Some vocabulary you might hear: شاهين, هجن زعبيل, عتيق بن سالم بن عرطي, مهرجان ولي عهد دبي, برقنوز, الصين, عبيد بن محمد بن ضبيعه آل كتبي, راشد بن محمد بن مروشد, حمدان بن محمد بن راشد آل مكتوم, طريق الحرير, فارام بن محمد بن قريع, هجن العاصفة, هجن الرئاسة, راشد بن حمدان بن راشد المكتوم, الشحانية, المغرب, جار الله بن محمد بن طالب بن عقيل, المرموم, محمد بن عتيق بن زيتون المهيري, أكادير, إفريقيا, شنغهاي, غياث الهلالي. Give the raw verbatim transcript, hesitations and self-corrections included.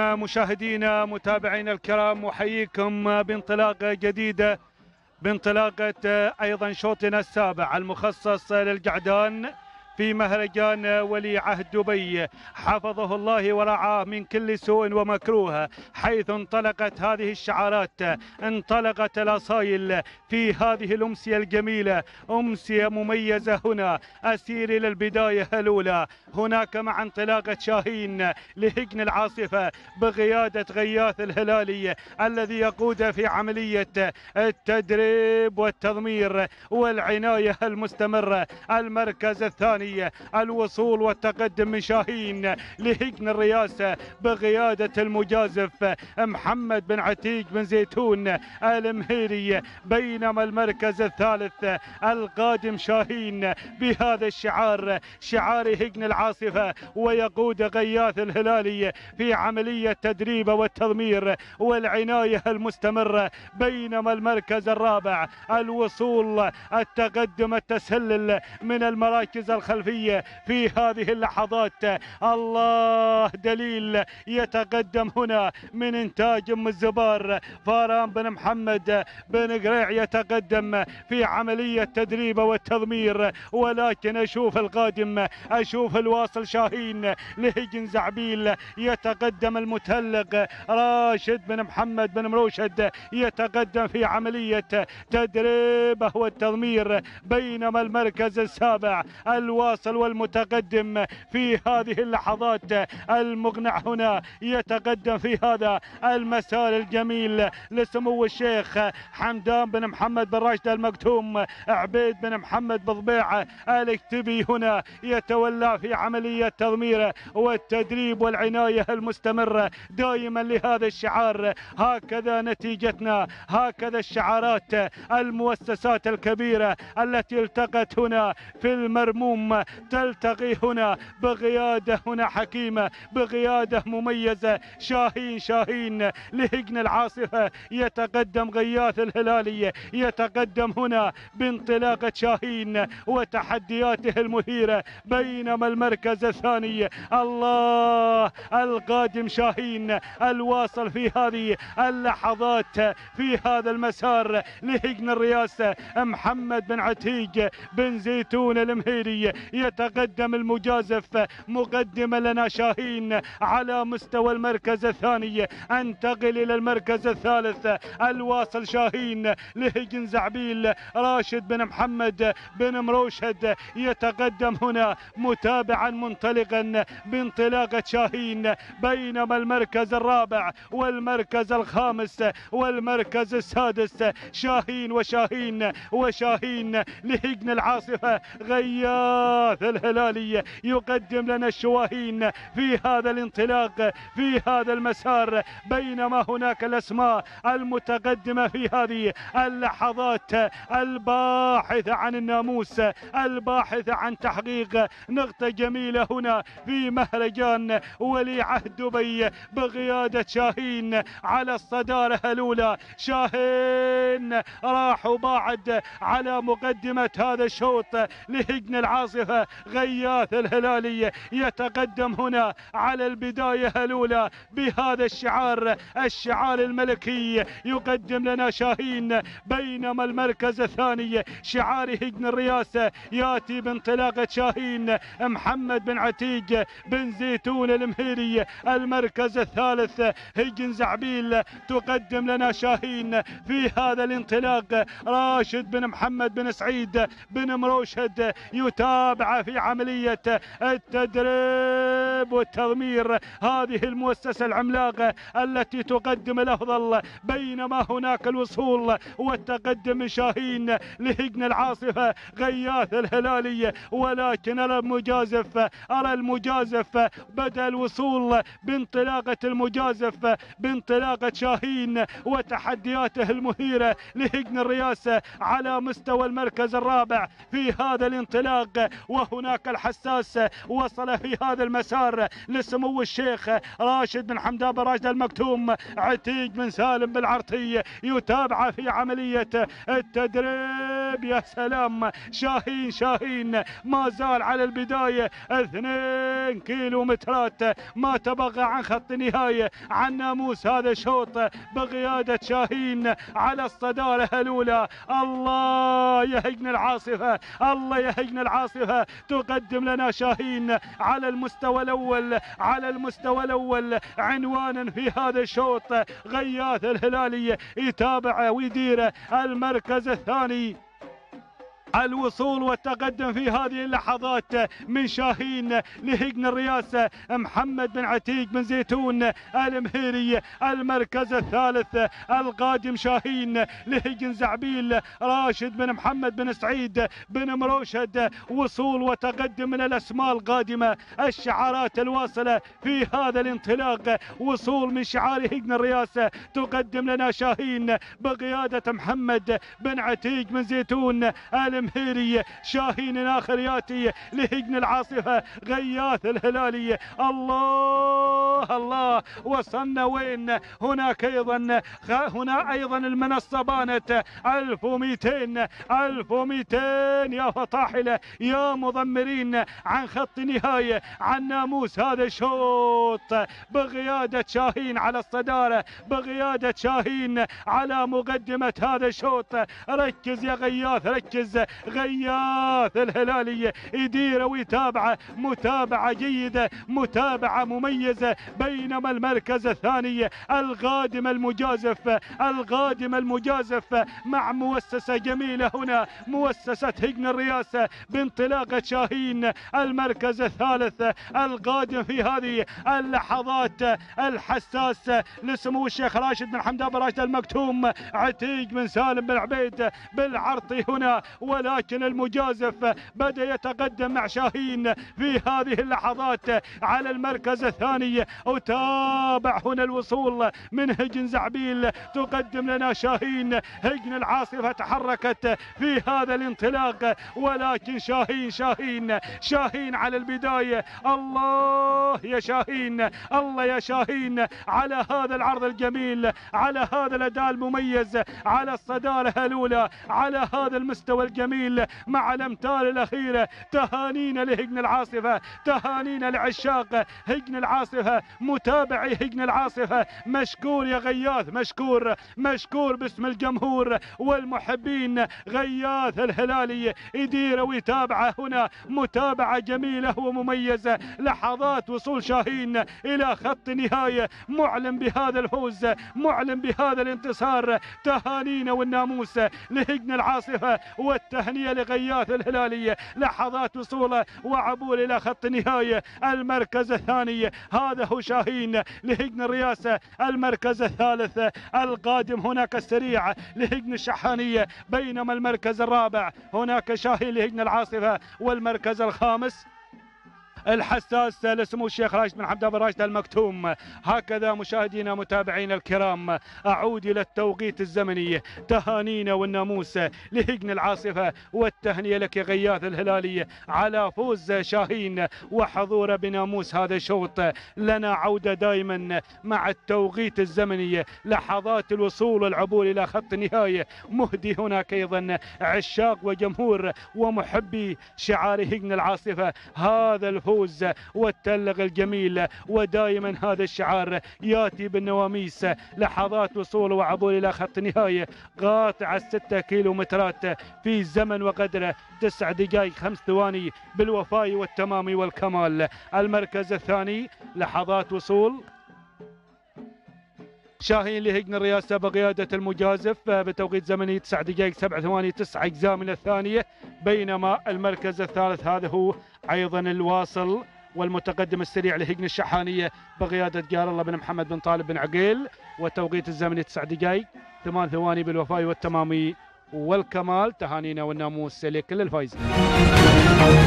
مشاهدينا متابعينا الكرام، أحييكم بانطلاقة جديدة، بانطلاقة أيضا شوطنا السابع المخصص للقعدان في مهرجان ولي عهد دبي حفظه الله ورعاه من كل سوء ومكروه، حيث انطلقت هذه الشعارات، انطلقت الأصايل في هذه الأمسية الجميلة، أمسية مميزة. هنا أسير إلى البداية الأولى، هناك مع انطلاقة شاهين لهجن العاصفة بقيادة غياث الهلالي الذي يقود في عملية التدريب والتضمير والعناية المستمرة. المركز الثاني الوصول والتقدم من شاهين لهجن الرئاسة بقيادة المجازف محمد بن عتيق بن زيتون المهيري، بينما المركز الثالث القادم شاهين بهذا الشعار، شعار هجن العاصفة، ويقود غياث الهلالي في عملية تدريب والتضمير والعناية المستمرة. بينما المركز الرابع الوصول، التقدم، التسلل من المراكز الخارجية الخلفية في هذه اللحظات. الله، دليل يتقدم هنا من إنتاج أم الزبار فارام بن محمد بن قريع، يتقدم في عملية تدريب والتضمير. ولكن أشوف القادم، أشوف الواصل شاهين لهجن زعبيل، يتقدم المتألق راشد بن محمد بن مروشد، يتقدم في عملية تدريبه والتضمير. بينما المركز السابع الواصل والمتقدم في هذه اللحظات المقنع هنا، يتقدم في هذا المسار الجميل لسمو الشيخ حمدان بن محمد بن راشد آل مكتوم، عبيد بن محمد بن ضبيعه آل كتبي هنا يتولى في عملية تضمير والتدريب والعناية المستمرة دائما لهذا الشعار. هكذا نتيجتنا، هكذا الشعارات المؤسسات الكبيرة التي التقت هنا في المرموم، تلتقي هنا بقيادة هنا حكيمة، بقيادة مميزة. شاهين شاهين لهجن العاصفة، يتقدم غياث الهلالي، يتقدم هنا بانطلاقة شاهين وتحدياته المثيرة. بينما المركز الثاني الله، القادم شاهين، الواصل في هذه اللحظات في هذا المسار لهجن الرئاسة محمد بن عتيق بن زيتون المهيري، يتقدم المجازف مقدما لنا شاهين على مستوى المركز الثاني. انتقل الى المركز الثالث الواصل شاهين لهجن زعبيل، راشد بن محمد بن مروشد يتقدم هنا متابعا منطلقا بانطلاقة شاهين. بينما المركز الرابع والمركز الخامس والمركز السادس شاهين وشاهين وشاهين لهجن العاصفة. غياث الهلالي يقدم لنا الشواهين في هذا الانطلاق، في هذا المسار. بينما هناك الأسماء المتقدمة في هذه اللحظات الباحثة عن الناموس، الباحثة عن تحقيق نقطة جميلة هنا في مهرجان ولي عهد دبي بقيادة شاهين على الصدارة الأولى. شاهين راح وباعد على مقدمة هذا الشوط لهجن العاصفة. غياث الهلالي يتقدم هنا على البداية الأولى بهذا الشعار، الشعار الملكي، يقدم لنا شاهين. بينما المركز الثاني شعار هجن الرئاسة يأتي بانطلاقة شاهين محمد بن عتيق بن زيتون المهيري. المركز الثالث هجن زعبيل، تقدم لنا شاهين في هذا الانطلاق راشد بن محمد بن سعيد بن مروشد، يتابع في عملية التدريب والتضمير هذه المؤسسة العملاقة التي تقدم الأفضل. بينما هناك الوصول والتقدم من شاهين لهجن العاصفة غياث الهلالي. ولكن أرى المجازف، أرى المجازف، بدأ الوصول بانطلاقة المجازف، بانطلاقة شاهين وتحدياته المثيرة لهجن الرئاسة على مستوى المركز الرابع في هذا الانطلاق. وهناك الحساس وصل في هذا المسار لسمو الشيخ راشد بن حمدان بن راشد المكتوم، عتيق بن سالم بن عرطي يتابع في عملية التدريب الكتب. يا سلام، شاهين شاهين ما زال على البداية، اثنين كيلو مترات ما تبقى عن خط النهاية، عن ناموس هذا الشوط بقيادة شاهين على الصدارة الأولى. الله يا هجن العاصفة، الله يا هجن العاصفة، تقدم لنا شاهين على المستوى الأول، على المستوى الأول عنوانا في هذا الشوط. غياث الهلالي يتابع ويدير المركز الثاني. الوصول والتقدم في هذه اللحظات من شاهين لهجن الرئاسة. محمد بن عتيق بن زيتون المهيري المركز الثالث. القادم شاهين لهجن زعبيل، راشد بن محمد بن سعيد بن مروشد. وصول وتقدم من الأسماء القادمة، الشعارات الواصلة في هذا الانطلاق. وصول من شعار هجن الرئاسة، تقدم لنا شاهين بقيادة محمد بن عتيق بن زيتون المهيري. شاهين آخر ياتي لهجن العاصفة، غياث الهلالي. الله الله، وصلنا وين؟ هناك أيضا، هنا أيضا المنصة بانت. ألف ومئتين، ألف ومئتين يا فطاحلة، يا مضمرين عن خط نهاية، عن ناموس هذا الشوط. بقيادة شاهين على الصدارة، بقيادة شاهين على مقدمة هذا الشوط. ركز يا غياث، ركز. غياث الهلالي يدير ويتابعه متابعة جيدة، متابعة مميزة. بينما المركز الثاني القادم المجازف، القادم المجازف مع مؤسسة جميلة هنا، مؤسسة هجن الرئاسة بانطلاقة شاهين. المركز الثالث القادم في هذه اللحظات الحساسة لسمو الشيخ راشد بن حمدان بن راشد المكتوم، عتيق بن سالم بن عبيد بالعرطي هنا. ولكن المجازف بدأ يتقدم مع شاهين في هذه اللحظات على المركز الثاني. أتابع هنا الوصول من هجن زعبيل، تقدم لنا شاهين. هجن العاصفة تحركت في هذا الانطلاق، ولكن شاهين شاهين شاهين على البداية. الله يا شاهين، الله يا شاهين على هذا العرض الجميل، على هذا الأداء المميز، على الصدارة الأولى، على هذا المستوى الجميل مع الامثال الاخيره. تهانينا لهجن العاصفه، تهانينا لعشاق هجن العاصفه، متابعي هجن العاصفه. مشكور يا غياث، مشكور مشكور باسم الجمهور والمحبين. غياث الهلالي يدير ويتابعه هنا متابعه جميله ومميزه. لحظات وصول شاهين الى خط نهايه، معلن بهذا الفوز، معلن بهذا الانتصار. تهانينا والناموس لهجن العاصفه، والتهنئة لغياث الهلالي. لحظات وصوله وعبور إلى خط النهاية. المركز الثاني هذا هو شاهين لهجن الرئاسة. المركز الثالث القادم هناك السريع لهجن الشحانية. بينما المركز الرابع هناك شاهين لهجن العاصفة. والمركز الخامس الحساس لسمو الشيخ راشد بن حمدان بن راشد المكتوم. هكذا مشاهدينا متابعينا الكرام، أعود إلى التوقيت الزمني. تهانينا والناموس لهجن العاصفة، والتهنئة لك غياث الهلالي على فوز شاهين وحضوره بناموس هذا الشوط. لنا عودة دائما مع التوقيت الزمني. لحظات الوصول والعبور إلى خط النهاية، مهدي هناك أيضا عشاق وجمهور ومحبي شعار هجن العاصفة هذا الفوز والتلق الجميل. ودائما هذا الشعار ياتي بالنواميس. لحظات وصول وعبور الى خط نهايه قاطع الستة كيلومترات في زمن وقدره تسع دقائق خمس ثواني بالوفاء والتمام والكمال. المركز الثاني لحظات وصول شاهين لهجن الرئاسة بقيادة المجازف بتوقيت زمني تسع دقائق سبع ثواني تسع أجزاء من الثانية. بينما المركز الثالث هذا هو أيضا الواصل والمتقدم السريع لهجن الشحانية بقيادة جار الله بن محمد بن طالب بن عقيل. والتوقيت الزمني تسع دقائق ثمان ثواني بالوفاء والتمام والكمال. تهانينا والناموس لكل الفايزين.